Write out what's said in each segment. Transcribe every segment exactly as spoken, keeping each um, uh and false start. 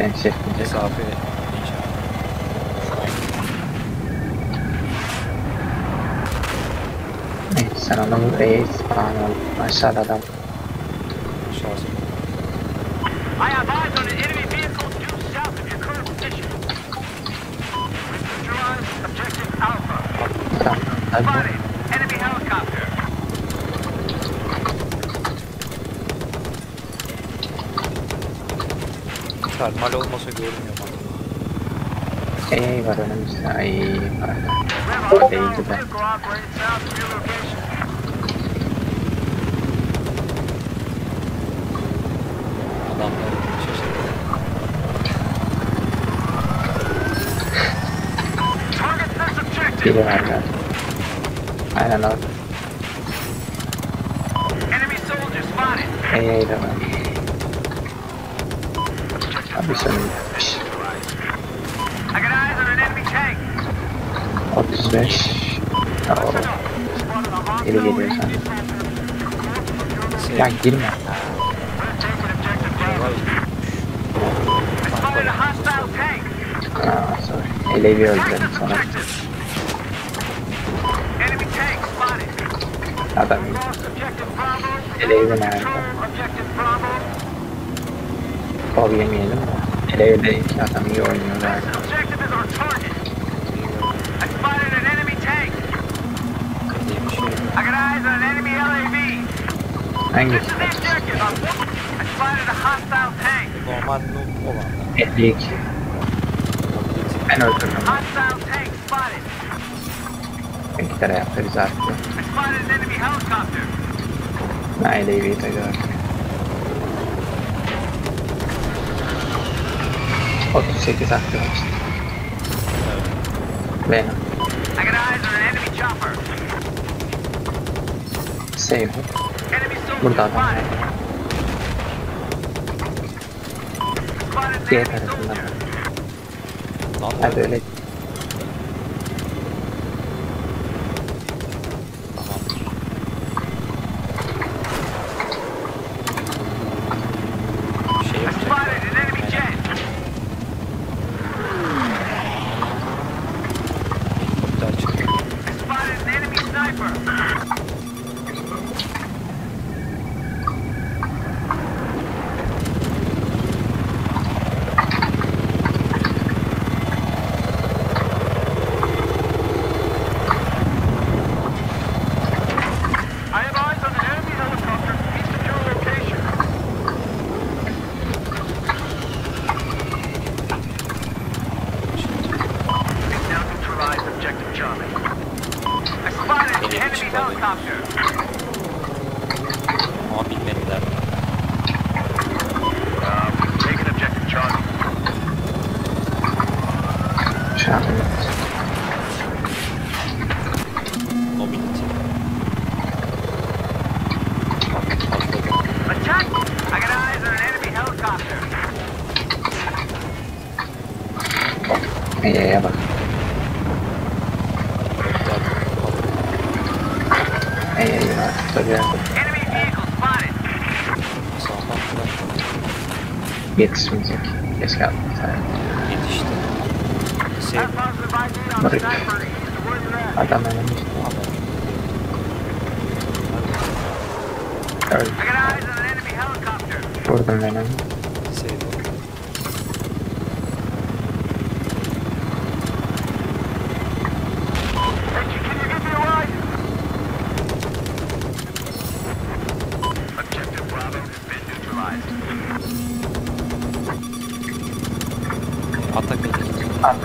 Ben şey mesafe inşallah. Evet, sen adamı reis bana aşağıda adam. Aşağısı. I have eyes on the enemy vehicle due south of your current position. Neutralize objective Alpha. Spotted enemy helicopter. Mal olması görünmüyor bana. Ey var önümüzde, ayy var. Değildi ben. Adamlar şaşırdı. Biri var galiba. Aynen orada. Ey ey de var. Abi sen neymiş? otuz beş. Ooo. Geri geliyor sen. Ya girme. Aaa sorry. Elevi öldürdüm sonra. Adam iyi. Elevi nerede? Kol yemeyelim mi? Elevi de iki adam iyi oynuyorlar. Hangisi? Normal noob olan. elli iki. Ben öldürdüm. İki tane yaptırız artık. Ben Elevi'yi de gördüm. otuz sekiz aktif açtı. Venom. Save. Burada adam var. Diğer tarafından. Hadi öyle. Yetişmeyecek. Geç kaldım. Yetişti. Şey... Mırık. Adam önemli. Öldüm. Vurdum benim. Şey... Atta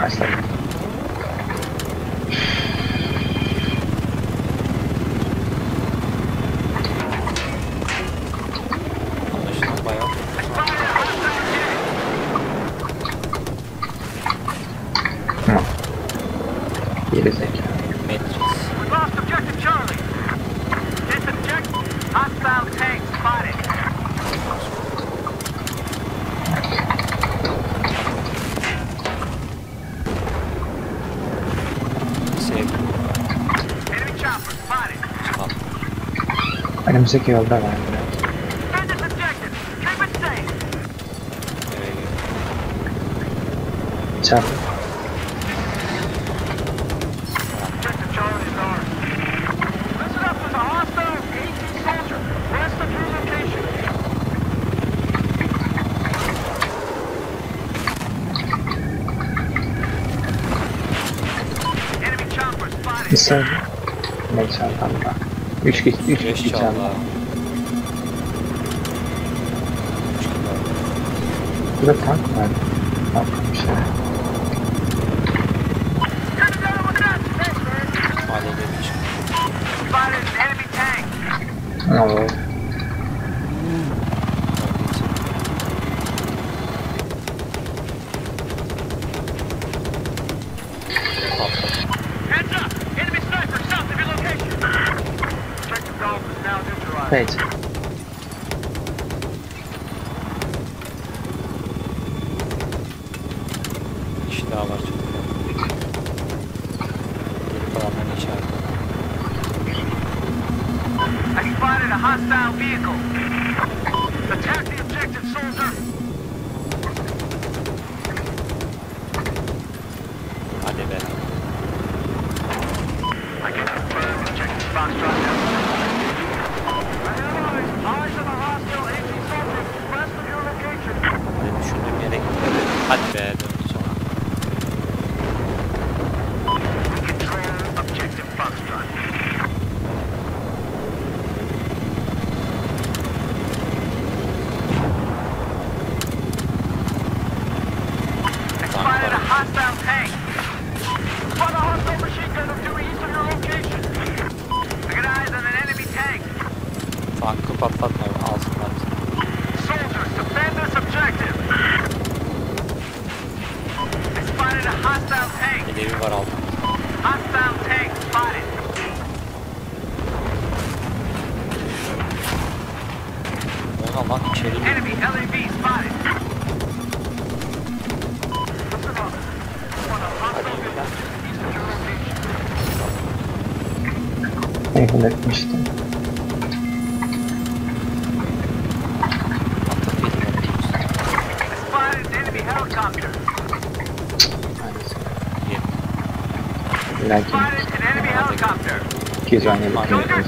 Başladım. Gerizekalı. Matrix. Ahora no sé qué va a hablar. Chao. Güzel. Neyse adamlar. Üç kişi, üç kişi çaldı. Burada tank var. Tank bir şey. Alo. Wait. İşi daha var çünkü. Geri kalanlarını içeride. I spotted a hostile vehicle. Attack the objective, soldier. Hadi be. I can confirm objective Foxtrot. Hadi be, dönüş ona. Tankı patlatma, alsınlar bizi. Elevi var aldım. Ona bak içeri. Evil etmiştim. Lakin iki yüz on yıllık yönetimiz.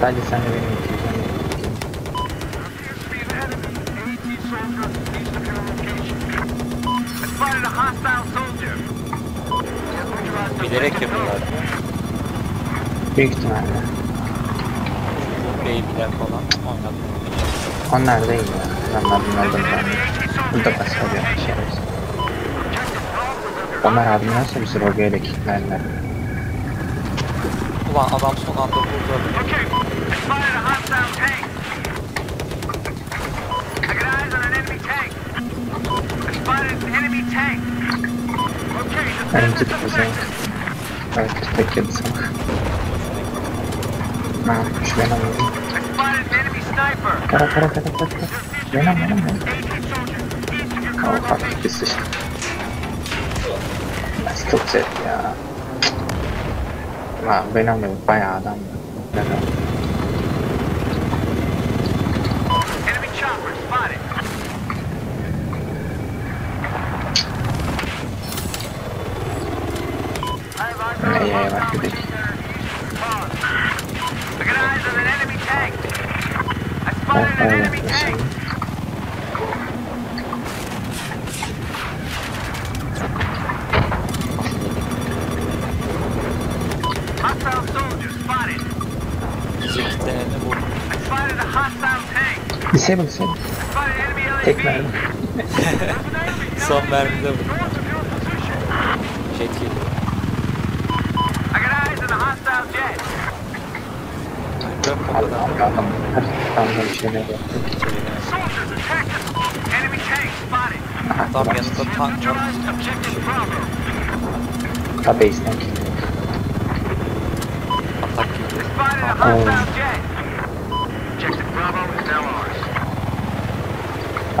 Sadece sen de benim iki yüz on yıllık. Bilerek yapıyorlar. Büyük ihtimalle. Beybiler falan oynatmıyor. Onlar değil ya. Onlar bunlardan da. Burada başka bir şey var. Onlar abi nasıl bir sürü oraya da kilitlerler. Ulan adam son anda vurdu. Benim tuttu sen. Evet tutak yedi sana. Ne yapmış ben anladım. Kara kara kara kara. Ben anladım ben. Kavuk artık bir sıçtı. Çok set ya. Lan ben anladım bayağı adam ya. Ay ay bak gidelim. Bak bayağı başlayalım. Disable, disable. Tek mermi. Son mermide bu. Jet geliyor. Adam, adam. Her bir şeyler yaptı. Tam yanında tank var. Tabi izlenki. Oh. Acá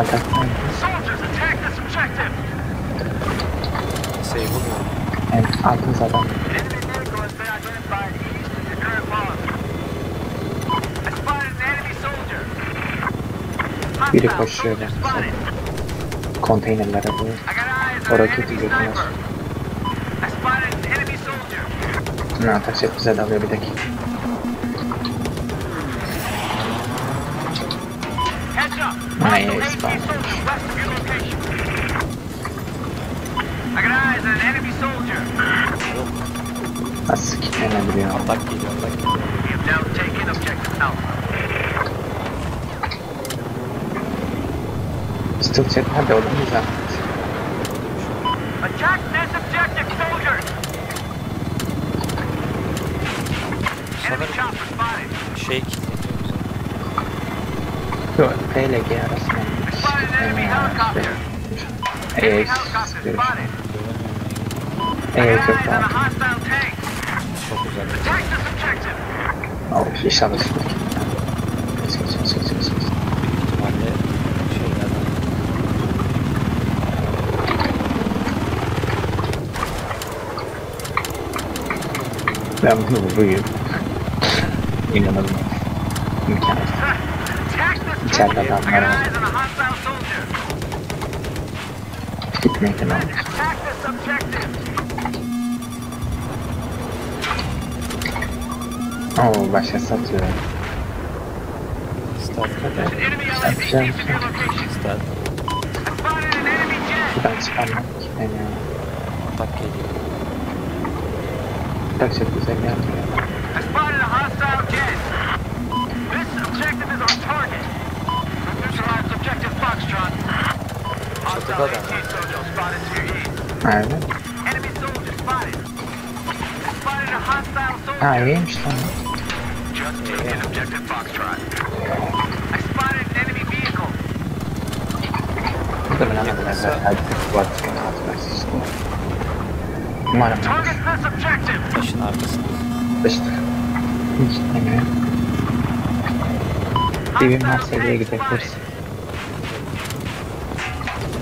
está. Sí, muy bien. Aquí está acá. Beautiful shit. Container letter, please. What are you doing? No, tak się pozadał, robi taki. Nice, fajnie. A z kim nie bryją? Ataki, ataki. Instrukcja na dole, nie zamknąć. Shake. Dobra, Pelek, ja raz mam. Ej, Ej, to tak. O, i same skutki. Skutki, skutki, skutki. Я выйду. Именно на меня. Чарда там народ. Скипный канал. О, вообще статья. Статья, да. Статья. Статья. Куда-то спамят. Пакетик. Tak się tu zajmiemy. Co to gada? A, wiem, czy tam... Dobra, nie będę zajechać tych płatkę na atrakcji. Umarł. Weź na artystę. Weź tak. Nic nie wiem. I wiem na sobie, gdy kursy.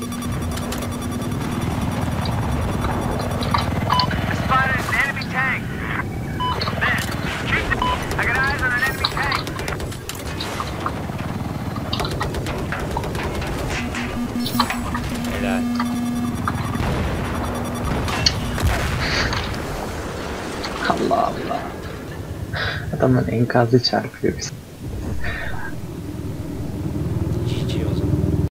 Adamın enkazı çarpıyor bizi.